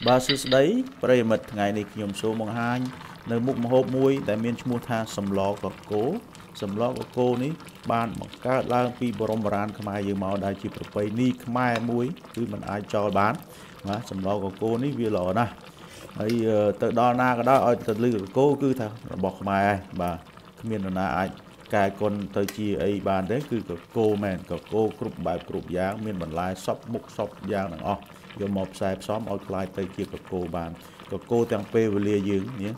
Basusday, Praymut, Ngai Yum So Monghang, No Mook Hope Mui, Dimension Muta, Somlorkorko, Somlorkorko, Ban Mokat Lang P. Borombaran, Kamai Yumau, Dachi Propay, Nick, Mai Mui, Human Eye Chow Ban, Somlorkorko, Vilona. I third donna đó từ lư cô cứ thà bọc mai bà miền nào ai cài con thời chi ấy bàn đấy cứ cô men cô cục bài cục giang miền bản lai shop mục shop giang này o giờ một sai shop online thời chi cô bàn cô đang pê về lìa dường nhé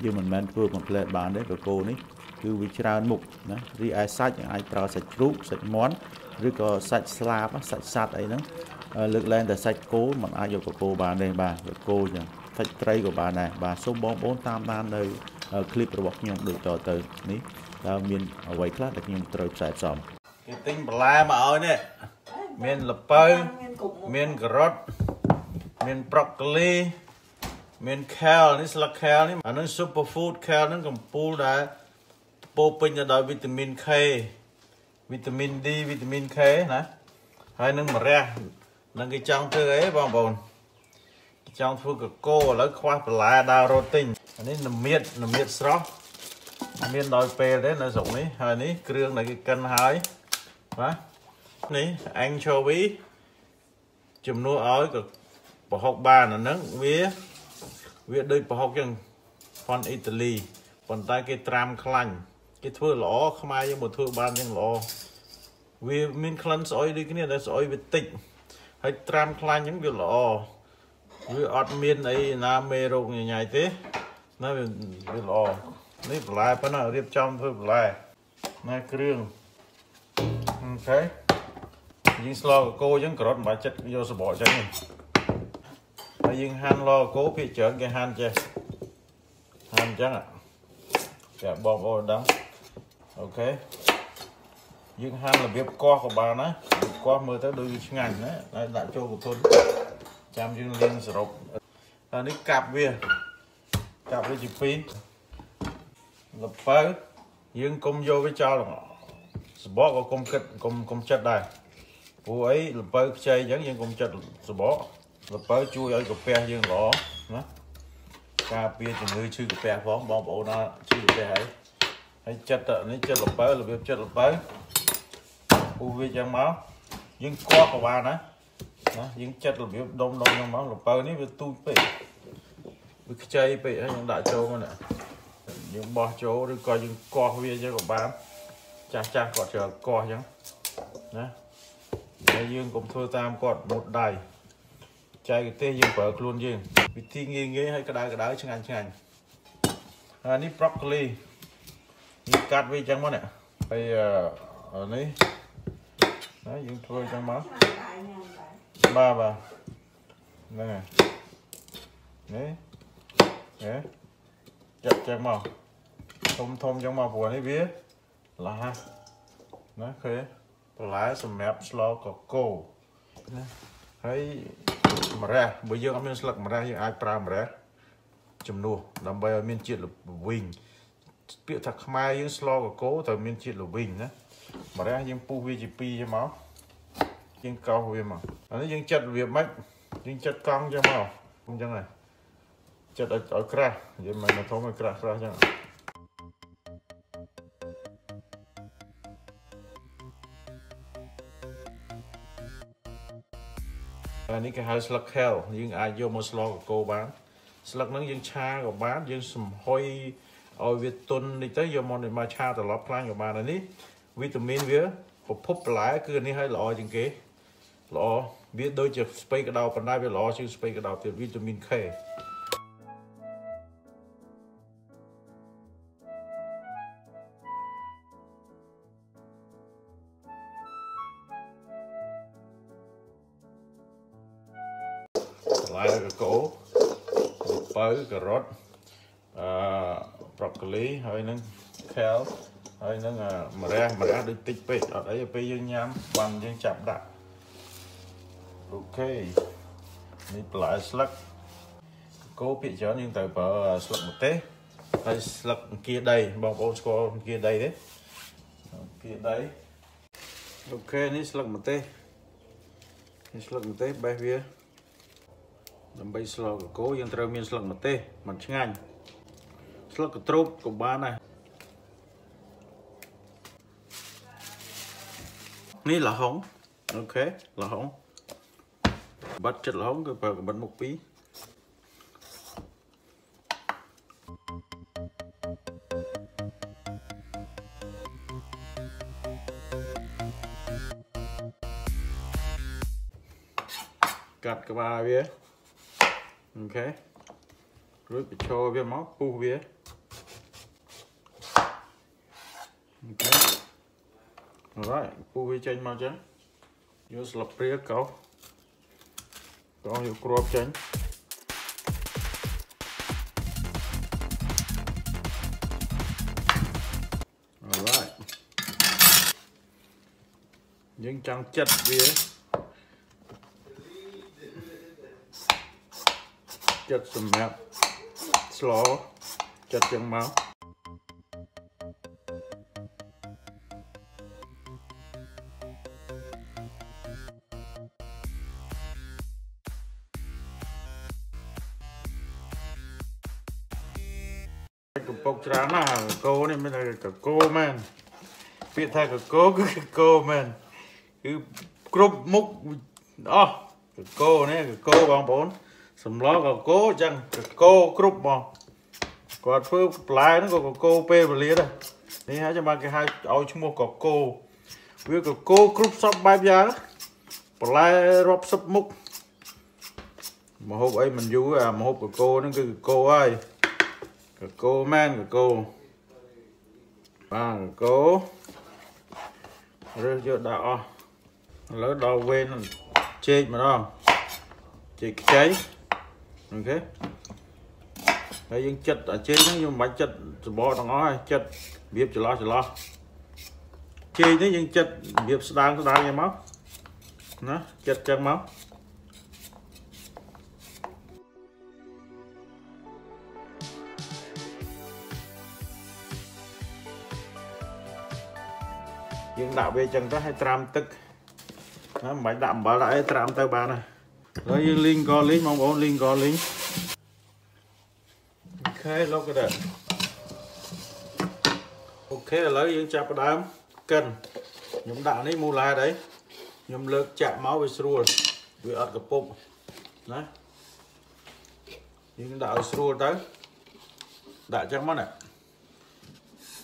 dường mình men vừa một lệ bàn đấy cô ní cứ bị tra mục nè ri ai sạch ai tra sạch rú sạch món rồi có sạch slab sạch sạch ấy nữa lực lên để sạch cố mà ai vô cô bàn đây bà cô nhỉ tray của bà này bà số 448 ban nơi clip của bọn được cho từ ní miền quay class được nhưng trời sạch sòng cái tinh bả mà ơi nè miền lợp bơi miền grot miền broccoli miền kale ní là kale ní nó superfood kale nó cầm pul đã protein cho đòi vitamin K vitamin D vitamin K nè hai nâng mà ra nâng cái trăng tư ấy bao bồn trong phút cô lấy khoa là đào rô tinh anh ấy nằm miệt sọt miệt đòi pè đấy là giống này hồi ní kêu là cái cân hái quá ní anh cho biết chùm nuôi ói cực bỏ học bà là nắng vía vía đây bỏ học chừng con Italy còn tay cái tram khăn cái thưa lõ không ai nhưng một thưa ban nhưng lõ vía miên khăn sỏi đi cái này là sỏi việt tịnh hay tram khăn những việc lõ với admin ấy nam mê rộng như nhảy thế nó bị lò nếp lại phải nào riêng trong thôi lại na kêu ok riêng lo của cô vẫn còn bài chất vô số bỏ chân này riêng han lo cố bị chở cái han chơi han chắc ạ cả bom ô đó ok riêng han là bếp co của bà nó co mới tới đôi ngành đấy lại cho của tôi chạm dương liên sờ rộp là đi cặp về chụp phim lập phơi dương công vô với cho là bỏ có công kịch công chất đây cô ấy lập phơi chơi dẫn dương công chất bỏ lập phơi chui ở cặp phe dương lỏ nó cà phê thì người chơi cặp phe phóng bóng bộ nó chơi cặp phe hãy chất ở những chất lập phơi là việc chất lập phơi cô về trang máu dương có của bà nữa những chất là biết đông trong máu lục bao nếp tu bị chơi bị những đại châu mà nè những bò châu rồi coi những co viên cho các bạn cha còn chờ co chứ nè dương cũng thôi tam còn một đài chơi cái tê dương vợ luôn dương vì thi nghiêng ghế hay cái đá chẳng anh đi broccoli đi cắt với chẳng máu nè bây ở đấy đấy dương thôi trong máu ba nè đấy đấy chặt chặt màu thông trong màu của này biết là ha nó khế lá sầm mép lo có cô thấy mà ra bây giờ mình sạc mà ra như ai pram ra chấm nua làm bây giờ mình chỉ là bình biết thật mai những lo của cô thì mình chỉ là bình nữa mà ra những pu vgp cho máu nhưng cao về mà nó nhưng chặt việc mách nhưng chặt cong cho màu không chẳng này chặt ở kra vậy mà nó thấu mà kra chẳng à những cái hai slug hell nhưng ai vô một slug của cô bán slug nó nhưng cha của bán nhưng sầm hôi ở việt tuần đi tới vô môn để mà cha từ lót plan của bà này đi vitamin vía một phút lại cứ này hơi lọ chừng kế lọ biết đôi chữ space cái đầu còn đây biết lọ chữ space cái đầu thì vitamin K lại cái cổ bơ cà rốt broccoli hơi nâng kale hơi nâng mà ra được tích bệt ở đây bây giờ nhám bằng những chạm đạn ok đi lại slug cô bị chó nhưng tại bờ slug một té hay slug kia đây bằng ô score kia đây đấy ok ní slug một té bay vía ដើម្បីស្លឹកកកូរយើងត្រូវមានស្លឹកម្ទេសមិនឆ្ងាញ់ស្លឹកកន្ទ្រូបក៏បានដែរនេះល្ហុងអូខេល្ហុងបាត់ចិត្តល្ហុងគឺប្រើកបិនមុខពីរកាត់ក្បាលវាអូខេរួចបញ្ចូលវាមកពុះវាអូខេ Alright ពុះវាចេញមកចឹងយកស្លាបព្រាកោសកោសយកគ្រាប់ចេញអូឡៃយើងចង់ចិតវាចិត្តសម្រាប់ស្លចិត្តចឹងមកកំពុកច្រើនណាស់កកូនេះមានតែកកូមែនពាក្យថាកកូគឺកកូមែនគឺគ្រប់មុខអស់កកូនេះកកូបងប្អូនសំឡកកោចឹងកកោគ្រប់មកគាត់ធ្វើបន្លែហ្នឹងក៏កកោពេលវេលាដែរនេះហើយចាំគេហៅឲ្យឈ្មោះកកោវាកកោគ្រប់សពបែបយ៉ាងបន្លែរាប់សិបមុខមកហូបអីមិនយូរអាមកហូបកកោហ្នឹងគឺកកោហើយកកោមែនកកោបាទកកោរើសយកដាក់អស់ឥឡូវដល់វេនជែកម្ដងជែកខ្ចីអូខេហើយយើងចិតអាចេកហ្នឹងយើងមិនបាច់ចិតសបកទាំងអស់ហើយចិតរបៀបចន្លោះចេកនេះយើងចិតរបៀបស្ដើងយ៉ាងមកណាចិតចឹងមកយើងដាក់វាចឹងទៅហើយត្រាំទឹកណាមិនបាច់ដាក់អំបិលដាក់អីត្រាំទៅបានហើយRồi yên linh có lính mong bóng linh có lính Ok look at that Ok lấy yên chạp đám cần nhóm đạn ấy mua lá đấy nhóm lợt chạm máu với srua vì ớt cặp bụng đấy yên đạo srua tới đã chắc mắt này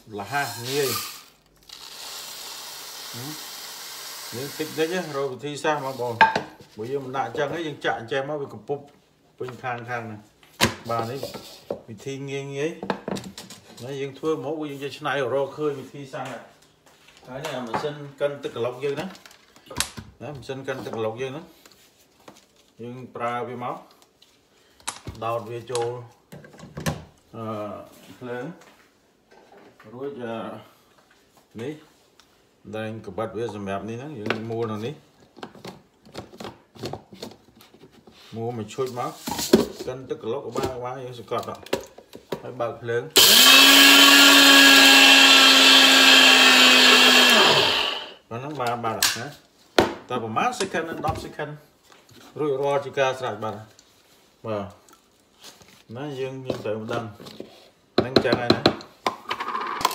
là ha nghiêng những tích đấy chứ rồi thì sao mà bò bởi vì mình đã chẳng ấy nhưng chạm chém nó bị cục bụng bình khang này bà đấy bị thi nghiêng ấy đấy nhưng thua mẫu của những này ở ro khơi bị thi sang này cái này mình xin cân tự lọc dương đó đấy mình xin cân tự lọc dương đó nhưng pra với máu đào về chỗ lớn rồi giờ đấy đang cặp bát với dầm đẹp đi đó những mua nào đấy mua mình chui máu cân tức lốc của ba quá những sự cọt đó phải bật lớn nó nắng ba hả ta bỏ mát sẽ khăn đắp sẽ khăn rồi ro chỉ ca sạch bạn mà nó dương như vậy một đằng nắng chang này nè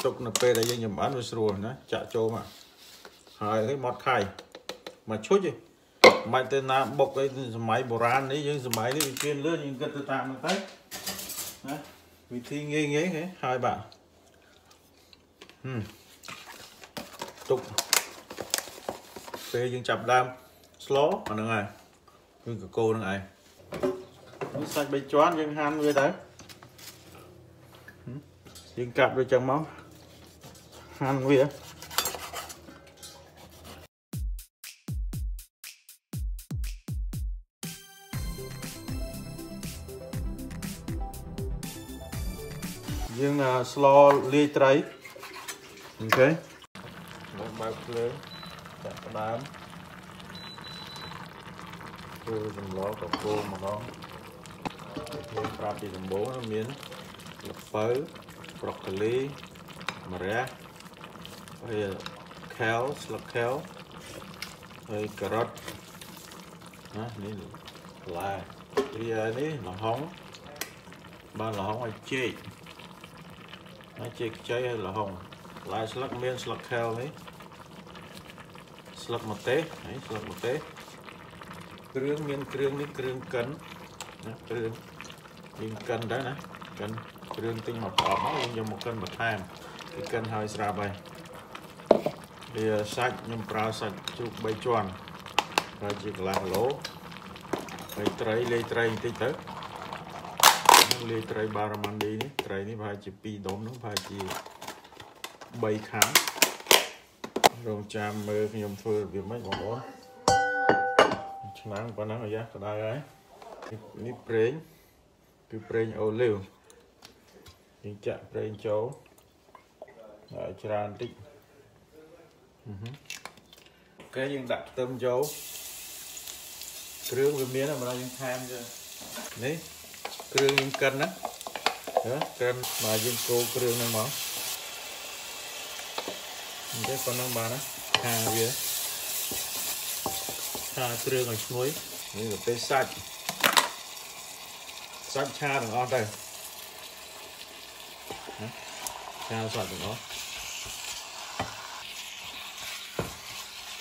chụp nạp pe là dương nhầm bán với sùa nó chạ trâu mà hai cái mót khay mà chui gì mày tên là bọc cái máy bò ran đấy nhưng máy đấy chuyên lướt nhưng cần tự tạm được đấy vì thi nghe thế hai bạn tục về nhưng chập đam sló còn được này nhưng cả cô được này sạch bánh choán nhưng han về đấy nhưng cặp với chồng máu han về dương slo lia trái ok bao lớn đặt đám cứ dùng ló cặp cô mà nó thêm rau thì dùng bố nó miếng lộc phới broccoli mà ra rồi kale lộc kale rồi cà rốt này là Riani, là hóng, ban là hóng ai chê, hay là hồng, lại slug miên slug heo đấy, slug mật tế, đấy slug mật tế, kêu miên kêu miên kêu cắn, kêu miên cắn đấy nè, cắn kêu tinh mật ẩm luôn dùng một cân mật ham, cái cân hơi xà bay, thì sạch nhưng pra sạch chụp bay tròn, rồi chỉ là lỗ. Lấy trái tí tớ lấy trái ba ra mang đi trái này phải chỉ pi đốm nó phải chỉ bay kháng rồi chạm mơ nhầm phơi việc mấy bọn đó nắng quá nắng rồi giác đây ấy ní prén cứ prén ô liu những chạm prén chấu lại tràn tích cái những đặt tâm chấu kêu miếng là mà dùng tham chứ đấy kêu dùng cân á cân mà dùng cô kêu này mà cái con nó bán á hàng kia hàng kêu còn chuối như là cái sạch sạch cha được ngon đây cha sạch được ngon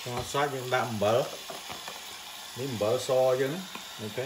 cha sạch nhưng đạm bỡ nín bờ so chứ ok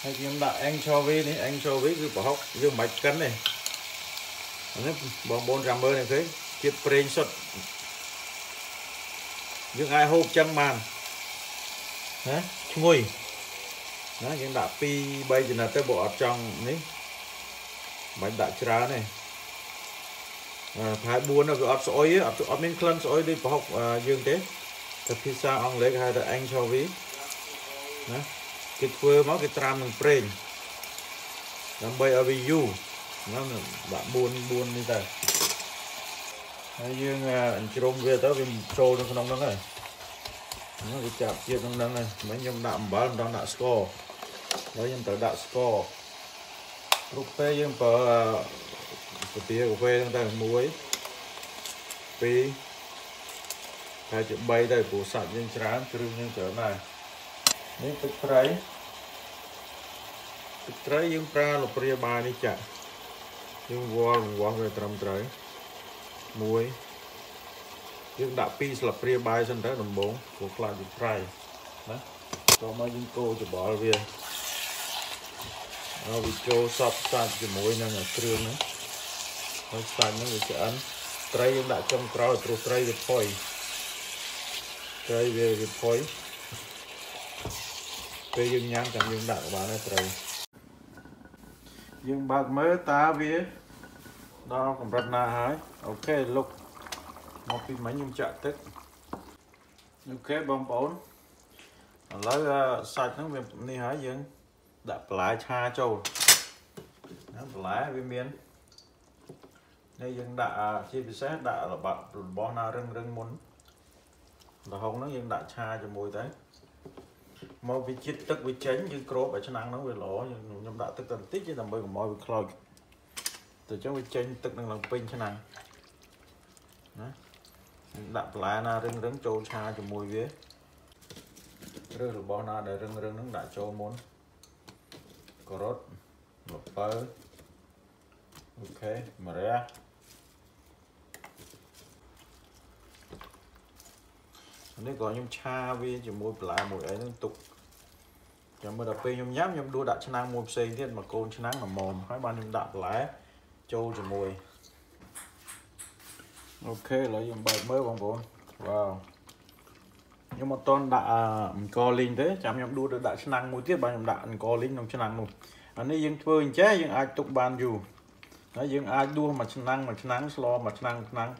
Hay chúng ta anh cho với cứ bỏ hóc dương bạch cắn này. Nó bom bồn rằm mơ này thế, kiếp pre sốt. Dương ai hộp chân màn. Hả? Ngồi. Đó chúng ta pi bây giờ là tới bộ trong đấy. Bạch đã trá này. Phải buôn nó cứ ấp sỏi á, ấp miếng clam sỏi đi bỏ hóc dương thế. Thật pizza ông lấy hai đợt anh cho ví cái thưa máu cái tram mình prem làm bay ở view nó bạn buôn buôn đi ta nhưng anh trông về tới vì trôi nó không nóng này nó bị chạm kia trong nắng này mấy nhom đạm bám đang đạn score mấy nhom tới đạn score lúc tây nhưng vợ của tía của quê đang đang muối pi hai chữ bay đây của sạch dân trán trưng nhân trở này nếu thực trái dương pra là pre bài đi chặt dương qua về trầm trái muối dương đạo pi là pre bài sân trái đồng bốn của lại dương trái đó còn mấy dương cô thì bỏ về rồi cho sập sạch thì muối năng là trưng nữa rồi sạch nó sẽ ăn trái dương đạo trong trâu trâu trái được phơi trái về cái phối về dương nhám chẳng dương đặng bán này trời dương bạc mới ta về đó cũng rất là hay ok lúc một cái máy nhung chạm tức ok bông bốn lấy sạch nó về này hả dương đã lái cha châu lái về miền đây dương đã chia sẻ đã là bạn bó na rưng rưng muốn là không nó nhưng đại cha cho mùi đấy mau bị chết tức bị chén như crop ở trên ăn nó về lỗ nhưng đã tức tần tích chứ làm bơi của mọi việc rồi từ trong bị chén tức đang làm pin thế này đặt lại là rưng rưng trâu cha cho mùi vía rưng được bao na để rưng rưng nó đã trâu muốn cà rốt một bơ ok mà ra nếu có nhung cha vi chỉ mua lại một ấy liên tục cho mưa đập pin nhung nhám nhung đua đặt chân ăn mua xây thiên mà côn chân ăn mà mồm hai ban nhung đặt lại châu chỉ mùi ok lấy dùng bài mới bằng vốn wow nhưng mà toàn đã co linh thế chạm nhung đua được đặt chân ăn mua tiếp ban nhung đặt co linh trong chân ăn luôn anh ấy dùng phơi chế dùng ai tục ban dù nói dùng ai đua mà chân ăn slow mà chân ăn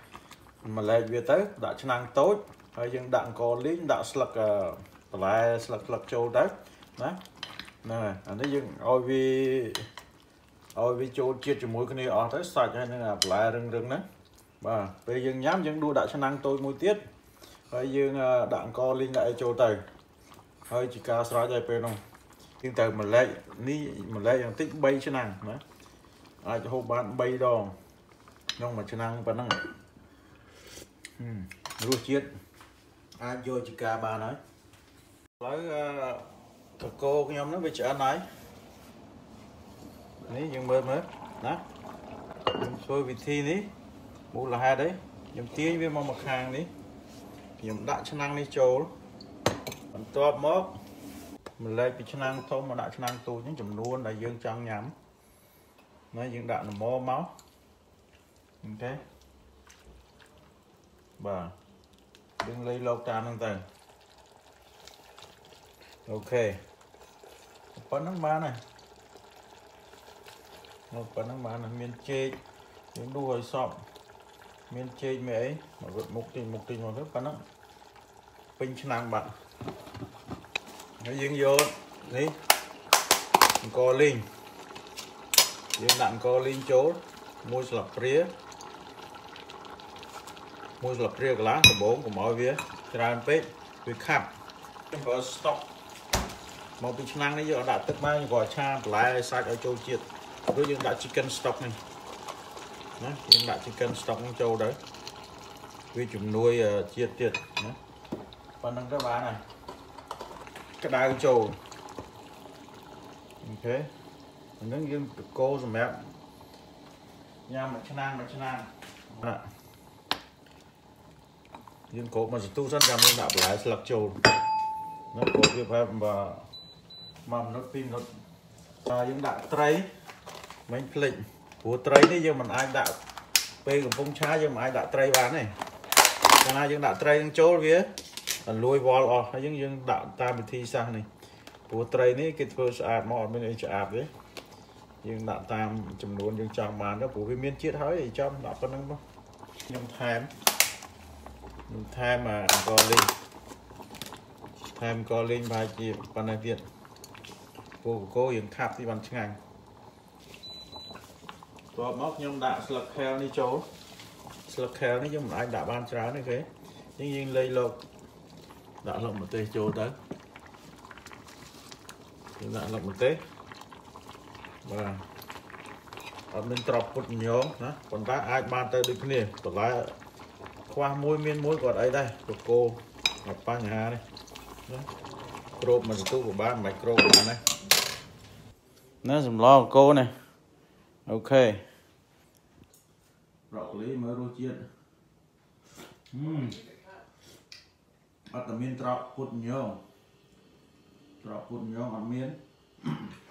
mà lại về tới đặt chân ăn tối ở dân đặng có lính đạo sạc là sạc châu đấy nè, anh ấy dưng ôi vì chỗ chia chỉ mỗi cái này ở tới sạch nên là lại rừng đấy, và bây giờ nhám những đua đại cho năng tôi mua tiết, bây giờ đạn co linh đại chỗ tầy, hơi chỉ cá xóa dây pe nông, nhưng tầy mà lấy ní mà lấy tích bay cho năng, đấy, ai cho hộp bạn bay đòn, nông mà cho năng và năng, đua chiết, ai vô chỉ cá ba nói, lấy thợ cô cái nhóm nó về chợ này. Này nhưng mà nè xôi vị thi ní mũ là hai đấy nhưng tiếng với mong mặt hàng đi nhưng đã cho năng đi chỗ còn to mốc mình lấy cái năng thôi mà đã cho năng tôi những chùm luôn là dương trăng nhắm nói những đạn là mô máu ok và đừng lấy lâu tràn năng tầng ok bắn nước ba này một phần các bạn là miền chơi những đuôi sọm miền chơi mẹ mà vượt mục tình vào các bạn đó pin cho nàng bạn nó dính vô đấy co linh viên đạn co linh chốt mua sập rìa lá của bốn của mọi vía tràn pet việc khắp có stock một pin cho nàng đấy giờ đã tức mai gọi cha lại sạch ở châu triệt đối với đã chicken stock này, nè, chúng đã chicken stock châu đấy, vì chúng nuôi chiết, nè, còn đang các bạn này, cái đai châu, ok, những cái cô rồi mẹ, nhà mà chân ăn, nè, những cô mà tu dân làm nên đạo lại lạc châu, nó có việc em và mầm nó tim nó, những đạo tray mình lịnh của tray đấy giờ mình ai đã về vùng xa giờ mà ai đã tray bán này còn ai đã tray đang chỗ vía lôi ball off hay những đã ta bị thi sang này của tray này cái first art màu bên HR đấy nhưng đã tam chấm luôn nhưng chào mà nó của miền chiết hỏi thì trong đã có năng không nhưng time mà calling bài gì còn này tiền của cô hiện khắp thì bằng chứng ảnh có móc nhung đã slackhell đi chỗ slackhell đấy nhưng mà anh đã ban trái này thế nhưng nhiên lây lộc đã lộc một tê chỗ đấy đã lộc một tê và ở bên trọc một nhóm đó còn ta ai ban tới được nè còn lại khoa môi còn ấy đây của cô gặp ba nhà đây cột mình tu của ba mạch cột này nó dùng lo của cô này ok rọc lý mới rô chiên bắt miên trọc cột nhiều ăn miên